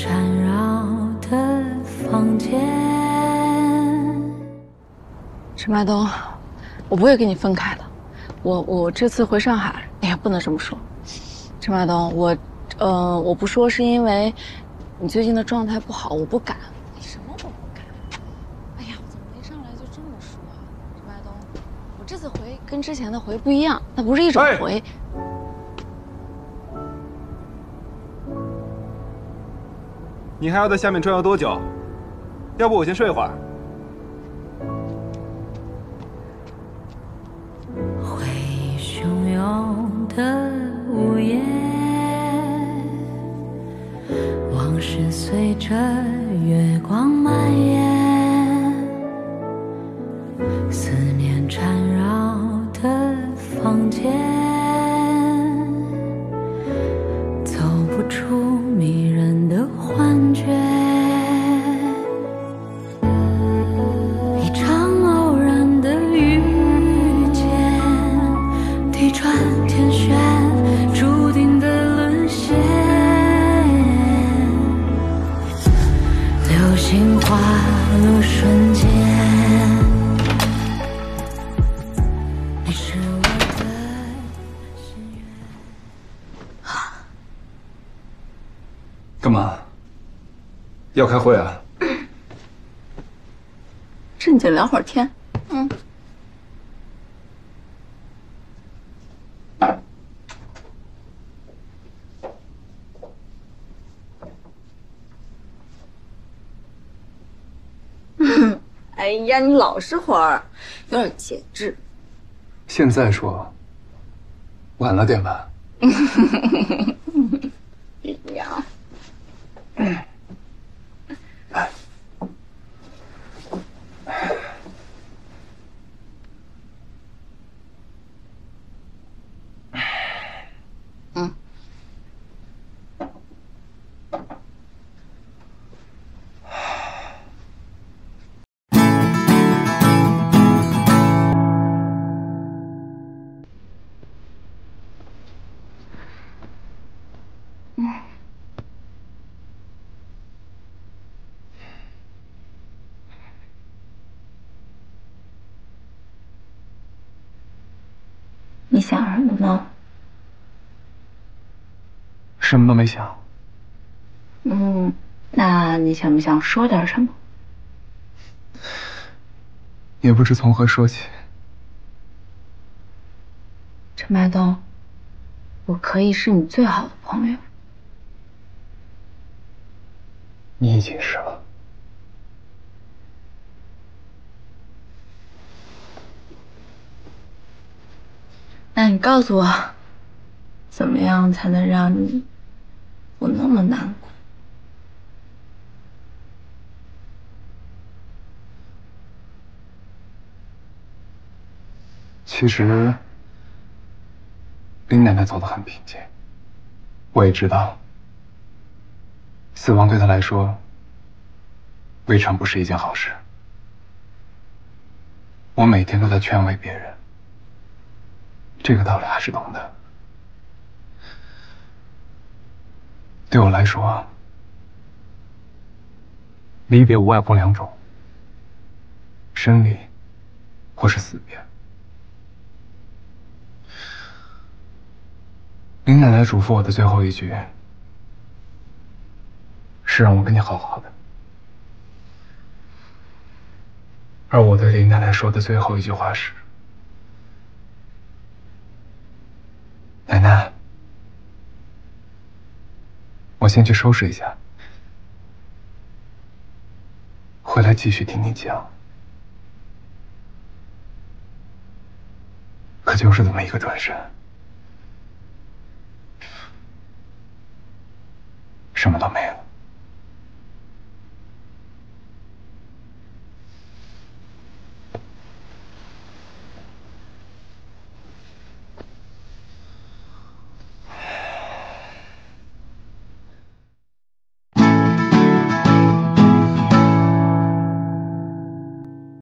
缠绕的房间。陈麦冬，我不会跟你分开的。我这次回上海，哎呀，不能这么说。陈麦冬，我不说是因为你最近的状态不好，我不敢。你什么都不敢？哎呀，我怎么一上来就这么说啊？陈麦冬，我这次回跟之前的回不一样，那不是一种回。哎 你还要在下面转悠多久？要不我先睡会儿。回忆汹涌的午夜，往事随着月光蔓延，思念缠绕的房间，走不出迷人。 幻觉，一场偶然的遇见，地转天旋，注定的沦陷。流星滑落瞬间，你是我的心愿。干嘛？ 要开会啊！正经聊会儿天。嗯。哎呀，你老实会儿，有点节制。现在说，晚了点吧。呀。你想什么呢？什么都没想。嗯，那你想不想说点什么？也不知从何说起。陈麦冬，我可以是你最好的朋友。你已经是了。 那你告诉我，怎么样才能让你不那么难过？其实，林奶奶走得很平静，我也知道，死亡对她来说未尝不是一件好事。我每天都在劝慰别人。 这个道理还是懂的。对我来说，离别无外乎两种：生离，或是死别。林奶奶嘱咐我的最后一句，是让我跟你好好的。而我对林奶奶说的最后一句话是。 奶奶，我先去收拾一下，回来继续听你讲。可就是这么一个转身，什么都没。